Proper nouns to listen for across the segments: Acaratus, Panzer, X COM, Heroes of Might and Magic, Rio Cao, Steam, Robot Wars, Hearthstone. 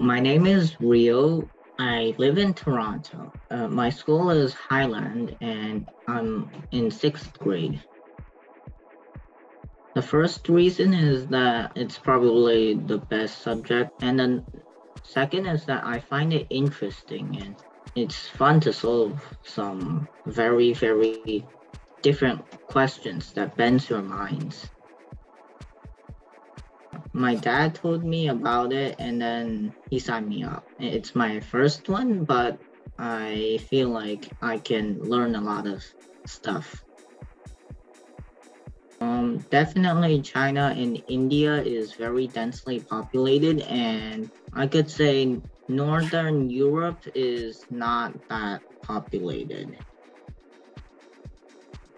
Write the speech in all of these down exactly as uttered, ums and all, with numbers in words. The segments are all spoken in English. My name is Rio. I live in Toronto. Uh, my school is Highland and I'm in sixth grade. The first reason is that it's probably the best subject, and then second is that I find it interesting and it's fun to solve some very, very different questions that bends your minds. My dad told me about it and then he signed me up. It's my first one, but I feel like I can learn a lot of stuff. Um, definitely China and India is very densely populated, and I could say Northern Europe is not that populated.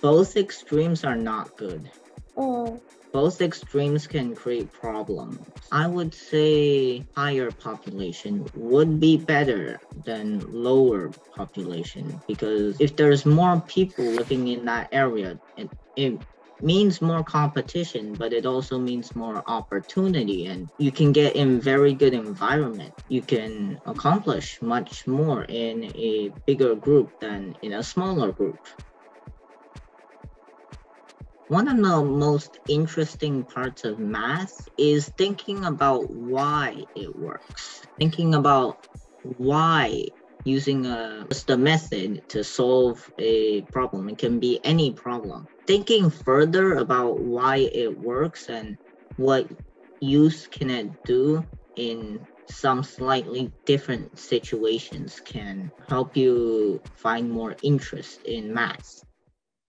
Both extremes are not good. Oh. Both extremes can create problems. I would say higher population would be better than lower population, because if there's more people living in that area, it, it means more competition, but it also means more opportunity, and you can get in very good environment. You can accomplish much more in a bigger group than in a smaller group. One of the most interesting parts of math is thinking about why it works. Thinking about why using a, just a method to solve a problem. It can be any problem. Thinking further about why it works and what use can it do in some slightly different situations can help you find more interest in math.